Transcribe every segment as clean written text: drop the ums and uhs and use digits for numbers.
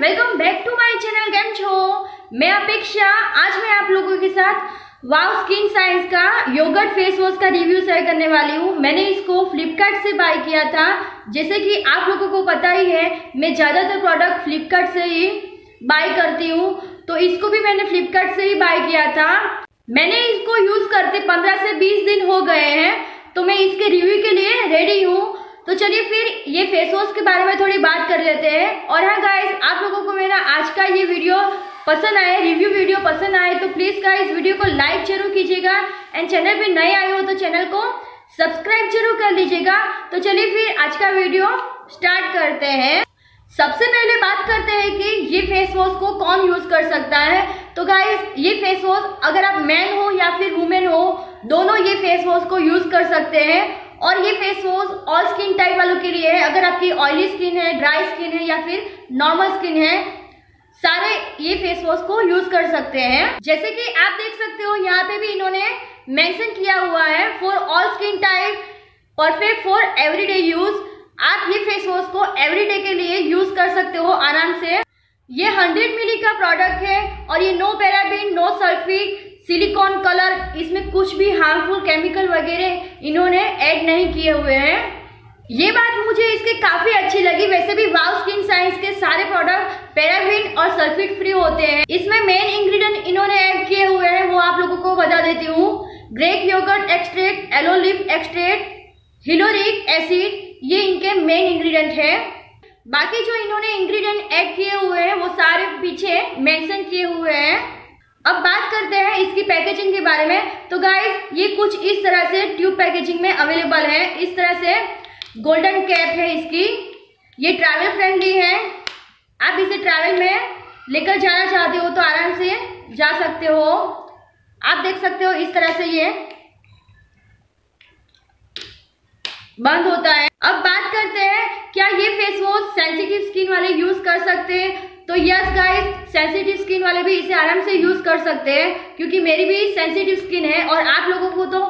Welcome back to my channel. कैम छो? मैं अपेक्षा। आज मैं आप लोगों के साथ वाव स्किन साइंस का योगर्ट फेस वॉश का रिव्यू शेयर करने वाली हूँ। मैंने इसको फ्लिपकार्ट से बाय किया था। जैसे कि आप लोगों को पता ही है, मैं ज़्यादातर प्रोडक्ट फ्लिपकार्ट से ही बाय करती हूँ, तो इसको भी मैंने फ्लिपकार्ट से ही बाय किया था। मैंने इसको यूज़ करते 15 से 20 दिन हो गए हैं, तो मैं इसके रिव्यू के लिए रेडी हूँ। तो चलिए फिर ये फेस वॉश के बारे में थोड़ी बात कर लेते हैं। और हाँ गाइस, आप लोगों को मेरा आज का ये वीडियो पसंद आए, रिव्यू वीडियो पसंद आए, तो प्लीज़ गाइस वीडियो को लाइक जरूर कीजिएगा एंड चैनल पे नए आए हो तो चैनल को सब्सक्राइब जरूर कर लीजिएगा। तो चलिए फिर आज का वीडियो स्टार्ट करते हैं। सबसे पहले बात करते हैं कि ये फेस वॉश को कौन यूज़ कर सकता है। तो गाइस ये फेस वॉश अगर आप मैन हो या फिर वुमेन हो, दोनों ये फेस वॉश को यूज़ कर सकते हैं। और ये face wash all skin type वालों के लिए है। अगर आपकी ऑयली स्किन है, ड्राई स्किन है या फिर नॉर्मल स्किन है, सारे ये फेस वॉश को यूज कर सकते हैं। जैसे कि आप देख सकते हो यहाँ पे भी इन्होंने मेंशन किया हुआ है for all skin type, perfect for everyday use. आप ये फेस वॉश को एवरीडे के लिए यूज कर सकते हो आराम से। ये 100 ml का प्रोडक्ट है और ये no paraben, no sulphate, silicone colour, इसमें कुछ भी हार्मफुल केमिकल वगैरह इन्होंने ऐड नहीं किए हुए हैं। ये बात मुझे इसके काफ़ी अच्छी लगी। वैसे भी वाव स्किन साइंस के सारे प्रोडक्ट पैराबिन और सल्फेट फ्री होते हैं। इसमें मेन इंग्रेडिएंट इन्होंने ऐड किए हुए हैं वो आप लोगों को बता देती हूँ। Grape yogurt extract, aloe leaf extract, hyaluronic acid, ये इनके मेन इंग्रेडिएंट है। बाकी जो इन्होंने इंग्रेडिएंट ऐड किए हुए हैं वो सारे पीछे मेंशन किए हुए हैं। अब बात करते हैं इसकी पैकेजिंग के बारे में। तो गाइस ये कुछ इस तरह से ट्यूब पैकेजिंग में अवेलेबल है। इस तरह से गोल्डन कैप है इसकी। ये ट्रैवल फ्रेंडली है, आप इसे ट्रैवल में लेकर जाना चाहते हो तो आराम से जा सकते हो। आप देख सकते हो इस तरह से ये बंद होता है। अब बात करते हैं क्या ये फेस वॉश सेंसिटिव स्किन वाले यूज कर सकते हैं। तो यस गाइस, सेंसिटिव स्किन वाले भी इसे आराम से यूज़ कर सकते हैं, क्योंकि मेरी भी सेंसिटिव स्किन है और आप लोगों को तो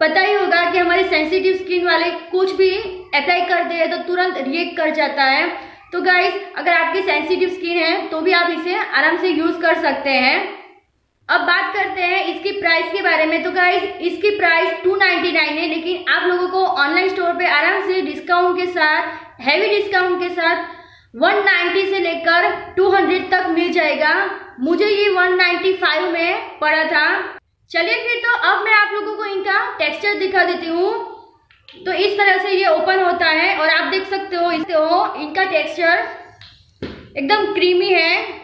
पता ही होगा कि हमारे सेंसिटिव स्किन वाले कुछ भी अप्लाई करते हैं तो तुरंत रिएक्ट कर जाता है। तो गाइस अगर आपकी सेंसिटिव स्किन है तो भी आप इसे आराम से यूज़ कर सकते हैं। अब बात करते हैं इसकी प्राइस के बारे में। तो गाइस इसकी प्राइस 299 है, लेकिन आप लोगों को ऑनलाइन स्टोर पे आराम से डिस्काउंट के साथ, हैवी डिस्काउंट के साथ 190 से लेकर 200 तक मिल जाएगा। मुझे ये 195 में पड़ा था। चलिए फिर तो अब मैं आप लोगों को इनका टेक्सचर दिखा देती हूँ। तो इस तरह से ये ओपन होता है और आप देख सकते हो इनका टेक्सचर एकदम क्रीमी है।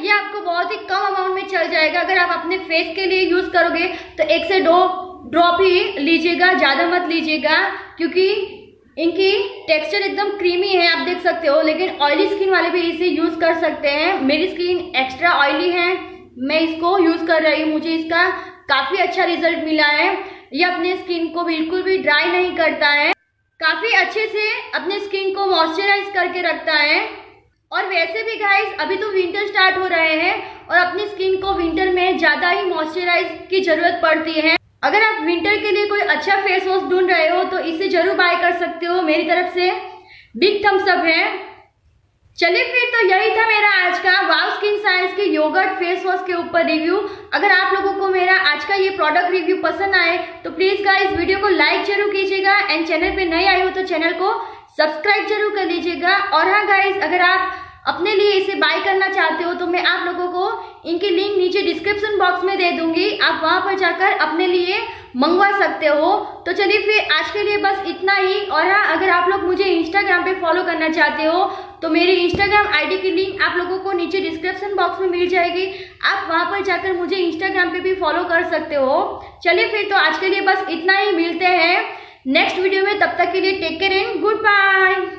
ये आपको बहुत ही कम अमाउंट में चल जाएगा। अगर आप अपने फेस के लिए यूज करोगे तो 1 से 2 ड्रॉप ही लीजिएगा, ज्यादा मत लीजिएगा, क्योंकि इनकी टेक्सचर एकदम क्रीमी है आप देख सकते हो। लेकिन ऑयली स्किन वाले भी इसे यूज कर सकते हैं। मेरी स्किन एक्स्ट्रा ऑयली है, मैं इसको यूज कर रही हूँ, मुझे इसका काफी अच्छा रिजल्ट मिला है। ये अपने स्किन को बिल्कुल भी ड्राई नहीं करता है, काफी अच्छे से अपने स्किन को मॉइस्चराइज करके रखता है। और वैसे भी गाइस अभी तो विंटर स्टार्ट हो रहे हैं और अपनी स्किन को विंटर में ज़्यादा ही मॉइस्चराइज की ज़रूरत पड़ती है। अगर आप विंटर के लिए कोई अच्छा फेस वॉश ढूंढ रहे हो तो इसे जरूर बाय कर सकते हो। मेरी तरफ से बिग थम्स अप है। चलिए फिर तो यही था मेरा आज का वाव स्किन साइंस के योगर्ट फेस वॉश के ऊपर रिव्यू। अगर आप लोगों को मेरा आज का ये प्रोडक्ट रिव्यू पसंद आए तो प्लीज़ गाइस वीडियो को लाइक जरूर कीजिएगा एंड चैनल पे नए आए हो तो चैनल को सब्सक्राइब जरूर कर लीजिएगा। और हाँ गाइस अगर आप अपने लिए इसे बाय करना चाहते हो तो मैं आप लोगों को इनकी लिंक नीचे डिस्क्रिप्शन बॉक्स में दे दूंगी, आप वहां पर जाकर अपने लिए मंगवा सकते हो। तो चलिए फिर आज के लिए बस इतना ही। और हाँ अगर आप लोग मुझे इंस्टाग्राम पे फॉलो करना चाहते हो तो मेरी इंस्टाग्राम ID की लिंक आप लोगों को नीचे डिस्क्रिप्शन बॉक्स में मिल जाएगी, आप वहाँ पर जाकर मुझे इंस्टाग्राम पे भी फॉलो कर सकते हो। चलिए फिर तो आज के लिए बस इतना ही, मिलते हैं नेक्स्ट वीडियो में। तब तक के लिए take care and good bye.